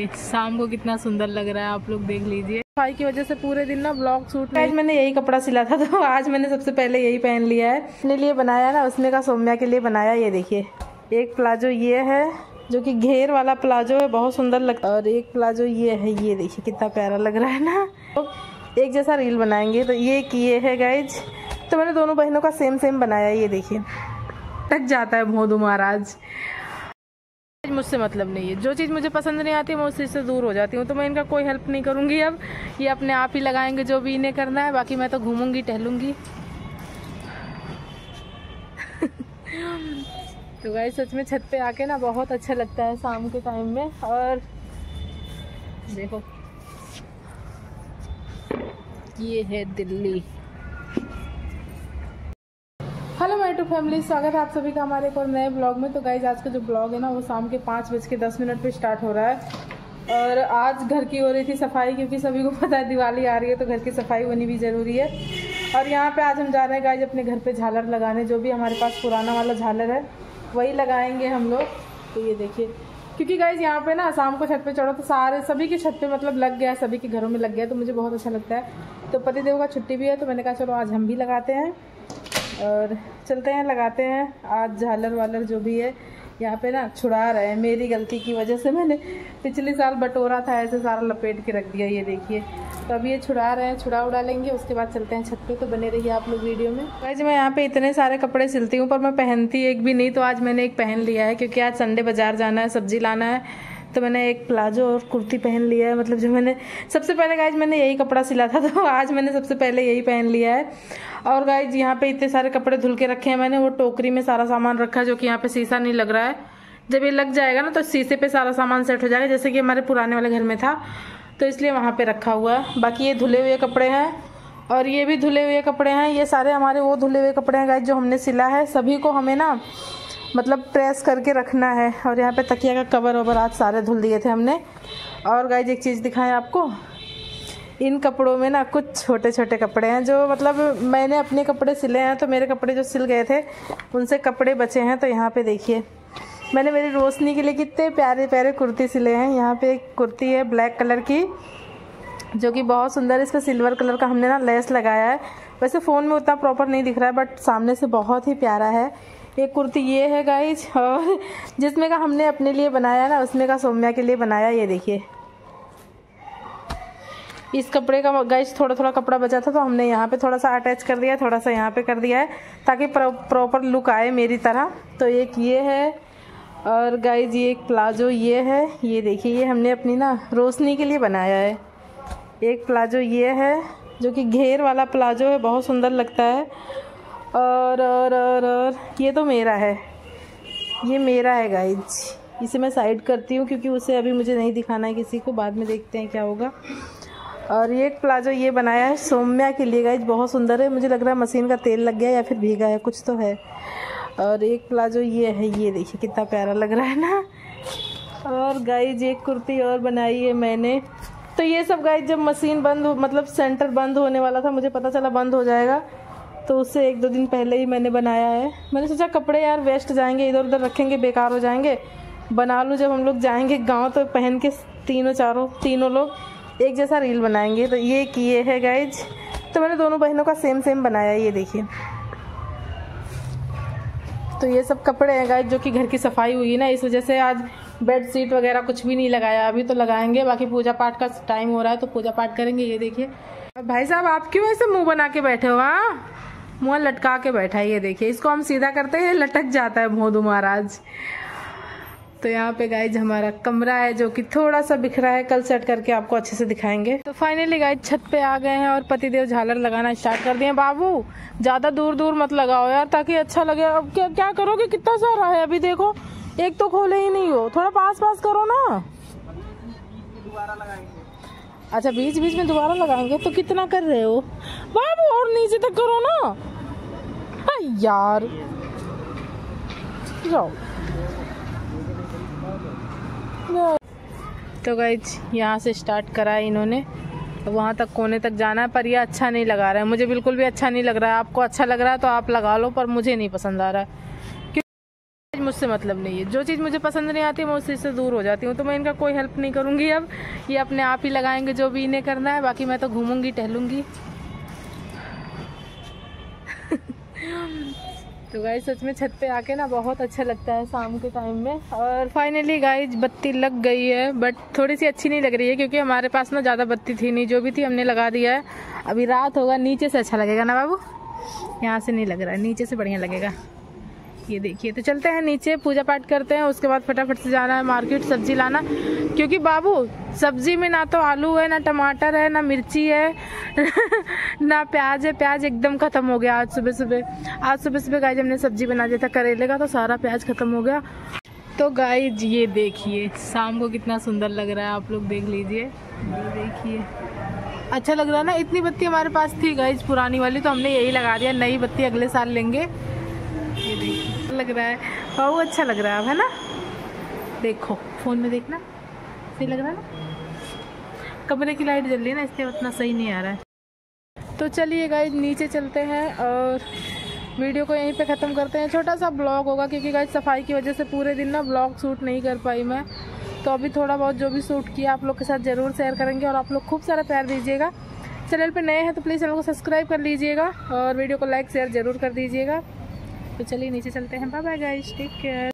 शाम को कितना सुंदर लग रहा है, आप लोग देख लीजिए। सफाई की वजह से पूरे दिन ना ब्लॉग शूट। आज मैंने यही कपड़ा सिला था तो आज मैंने सबसे पहले यही पहन लिया है। अपने लिए बनाया ना, उसने का सौम्या के लिए बनाया। ये देखिए, एक प्लाजो ये है जो कि घेर वाला प्लाजो है, बहुत सुंदर लगता है। और एक प्लाजो ये है, ये देखिए कितना प्यारा लग रहा है ना। तो एक जैसा रील बनाएंगे तो ये किए है गाइज। तो मैंने दोनों बहनों का सेम बनाया। ये देखिए तक जाता है भोदू महाराज। मुझसे मतलब नहीं है, जो चीज़ मुझे पसंद नहीं आती मैं उस चीज़ से दूर हो जाती हूँ, तो मैं इनका कोई हेल्प नहीं करूँगी। अब ये अपने आप ही लगाएंगे जो भी इन्हें करना है, बाकी मैं तो घूमूंगी टहलूंगी। तो गाइस सच में छत पे आके ना बहुत अच्छा लगता है शाम के टाइम में। और देखो ये है Delhi. Hello my to family, स्वागत है आप सभी का हमारे एक और नए ब्लॉग में। तो गाइज आज का जो ब्लॉग है ना वो शाम के 5:10 पे स्टार्ट हो रहा है। और आज घर की हो रही थी सफाई, क्योंकि सभी को पता है दिवाली आ रही है तो घर की सफाई होनी भी ज़रूरी है। और यहाँ पे आज हम जा रहे हैं गाइज अपने घर पे झालर लगाने। जो भी हमारे पास पुराना वाला झालर है वही लगाएंगे हम लोग। तो ये देखिए, क्योंकि गाइज यहाँ पे ना शाम को छत पे चढ़ो तो सारे सभी की छत पे मतलब लग गया, सभी के घरों में लग गया, तो मुझे बहुत अच्छा लगता है। तो पतिदेव का छुट्टी भी है तो मैंने कहा चलो आज हम भी लगाते हैं और चलते हैं लगाते हैं। आज झालर वालर जो भी है यहाँ पे ना छुड़ा रहे हैं। मेरी गलती की वजह से मैंने पिछले साल बटोरा था ऐसे सारा लपेट के रख दिया। ये देखिए, तो अब ये छुड़ा रहे हैं, छुड़ा उड़ा लेंगे, उसके बाद चलते हैं छत पे। तो बने रहिए आप लोग वीडियो में। गाइस मैं यहाँ पे इतने सारे कपड़े सिलती हूँ पर मैं पहनती एक भी नहीं, तो आज मैंने एक पहन लिया है। क्योंकि आज संडे बाजार जाना है, सब्जी लाना है, तो मैंने एक प्लाजो और कुर्ती पहन लिया है। मतलब जो मैंने सबसे पहले गाइज मैंने यही कपड़ा सिला था तो आज मैंने सबसे पहले यही पहन लिया है। और गाइज यहाँ पे इतने सारे कपड़े धुल के रखे हैं मैंने। वो टोकरी में सारा सामान रखा है, जो कि यहाँ पे शीशा नहीं लग रहा है। जब ये लग जाएगा ना तो शीशे पे सारा सामान सेट हो जाएगा, जैसे कि हमारे पुराने वाले घर में था, तो इसलिए वहाँ पे रखा हुआ है। बाकी ये धुले हुए कपड़े हैं और ये भी धुले हुए कपड़े हैं। ये सारे हमारे वो धुले हुए कपड़े हैं गाइज जो हमने सिला है। सभी को हमें ना मतलब प्रेस करके रखना है। और यहाँ पे तकिया का कवर ओवर आज सारे धुल दिए थे हमने। और गाइज एक चीज़ दिखाएं आपको, इन कपड़ों में ना कुछ छोटे छोटे कपड़े हैं जो मतलब मैंने अपने कपड़े सिले हैं, तो मेरे कपड़े जो सिल गए थे उनसे कपड़े बचे हैं। तो यहाँ पे देखिए मैंने मेरी रोशनी के लिए कितने प्यारे प्यारे कुर्ती सिले हैं। यहाँ पे एक कुर्ती है ब्लैक कलर की जो कि बहुत सुंदर है। इसका सिल्वर कलर का हमने ना लेस लगाया है। वैसे फ़ोन में उतना प्रॉपर नहीं दिख रहा है बट सामने से बहुत ही प्यारा है। एक कुर्ती ये है गाइज, और जिसमें का हमने अपने लिए बनाया ना उसमें का सौम्या के लिए बनाया। ये देखिए इस कपड़े का गाइज थोड़ा थोड़ा कपड़ा बचा था तो हमने यहाँ पे थोड़ा सा अटैच कर दिया, थोड़ा सा यहाँ पे कर दिया है ताकि प्रॉपर लुक आए मेरी तरह। तो एक ये है और गाइज ये एक प्लाजो ये है। ये देखिए ये हमने अपनी ना रोशनी के लिए बनाया है। एक प्लाजो ये है जो कि घेर वाला प्लाजो है, बहुत सुंदर लगता है। और ये तो मेरा है, ये मेरा है गाइज। इसे मैं साइड करती हूँ क्योंकि उसे अभी मुझे नहीं दिखाना है किसी को, बाद में देखते हैं क्या होगा। और ये एक प्लाजो ये बनाया है सौम्या के लिए गाइज, बहुत सुंदर है। मुझे लग रहा है मशीन का तेल लग गया या फिर भीगा है, कुछ तो है। और एक प्लाजो ये है, ये देखिए कितना प्यारा लग रहा है ना। और गाइज एक कुर्ती और बनाई है मैंने। तो ये सब गाइज जब मशीन बंद हो मतलब सेंटर बंद होने वाला था, मुझे पता चला बंद हो जाएगा, तो उससे 1-2 दिन पहले ही मैंने बनाया है। मैंने सोचा कपड़े यार वेस्ट जाएंगे, इधर उधर रखेंगे बेकार हो जाएंगे, बना लूँ जब हम लोग जाएंगे गांव तो पहन के तीनों लोग एक जैसा रील बनाएंगे। तो ये किए है गाइज, तो मैंने दोनों बहनों का सेम बनाया। ये देखिए तो ये सब कपड़े हैं गाइज जो कि घर की सफाई हुई ना, इस वजह से आज बेड शीट वगैरह कुछ भी नहीं लगाया, अभी तो लगाएंगे। बाकी पूजा पाठ का टाइम हो रहा है तो पूजा पाठ करेंगे। ये देखिए भाई साहब आप क्यों ऐसे मुँह बना के बैठे हो, हाँ मुँह लटका के बैठा है। ये देखिए इसको हम सीधा करते हैं लटक जाता है भोदू महाराज। तो यहाँ पे गाइज हमारा कमरा है जो कि थोड़ा सा बिखरा है, कल सेट करके आपको अच्छे से दिखाएंगे। तो फाइनली गाइज छत पे आ गए हैं और पतिदेव झालर लगाना स्टार्ट कर दिए। बाबू ज्यादा दूर दूर मत लगाओ यार ताकि अच्छा लगे। अब क्या करोगे, कितना सारा है अभी देखो, एक तो खोले ही नहीं हो, थोड़ा पास करो ना। अच्छा बीच बीच में दोबारा लगाएंगे, तो कितना कर रहे हो बाबू, और नीचे तक करो ना। हाँ यार जाओ। तो गाइज यहाँ से स्टार्ट करा है इन्होंने, वहाँ तक कोने तक जाना है। पर ये अच्छा नहीं लगा रहा है, मुझे बिल्कुल भी अच्छा नहीं लग रहा है। आपको अच्छा लग रहा है तो आप लगा लो, पर मुझे नहीं पसंद आ रहा है। उससे मतलब नहीं है। जो चीज़ मुझे पसंद नहीं आती मैं उस चीज़ से दूर हो जाती हूँ, तो मैं इनका कोई हेल्प नहीं करूँगी। अब ये अपने आप ही लगाएंगे जो भी इन्हें करना है, बाकी मैं तो घूमूंगी टहलूंगी। तो गाइस सच में छत पे आके ना बहुत अच्छा लगता है शाम के टाइम में। और फाइनली गाइस बत्ती लग गई है, बट थोड़ी सी अच्छी नहीं लग रही है क्योंकि हमारे पास ना ज़्यादा बत्ती थी नहीं, जो भी थी हमने लगा दिया है। अभी रात होगा नीचे से अच्छा लगेगा ना बाबू, यहाँ से नहीं लग रहा है, नीचे से बढ़िया लगेगा। ये देखिए, तो चलते हैं नीचे पूजा पाठ करते हैं, उसके बाद फटाफट से जाना है मार्केट सब्जी लाना, क्योंकि बाबू सब्जी में ना तो आलू है, ना टमाटर है, ना मिर्ची है, ना प्याज है। प्याज एकदम ख़त्म हो गया आज सुबह सुबह। आज सुबह सुबह गाइज हमने सब्जी बना दिया था करेले का, तो सारा प्याज ख़त्म हो गया। तो गाइज ये देखिए शाम को कितना सुंदर लग रहा है, आप लोग देख लीजिए, देखिए अच्छा लग रहा है ना। इतनी बत्ती हमारे पास थी गाइज पुरानी वाली, तो हमने यही लगा दिया, नई बत्ती अगले साल लेंगे। ये देखिए लग रहा है बहुत अच्छा लग रहा है ना। देखो फ़ोन में देखना सही लग रहा है ना, कमरे की लाइट जल रही है ना इसलिए उतना सही नहीं आ रहा है। तो चलिए गाइस नीचे चलते हैं और वीडियो को यहीं पे ख़त्म करते हैं। छोटा सा ब्लॉग होगा क्योंकि गाइस सफाई की वजह से पूरे दिन ना ब्लॉग शूट नहीं कर पाई मैं, तो अभी थोड़ा बहुत जो भी शूट किया आप लोग के साथ ज़रूर शेयर करेंगे। और आप लोग खूब सारा प्यार दीजिएगा। चैनल पर नए हैं तो प्लीज़ चैनल को सब्सक्राइब कर लीजिएगा और वीडियो को लाइक शेयर ज़रूर कर दीजिएगा। तो चलिए नीचे चलते हैं। Bye bye guys, take care.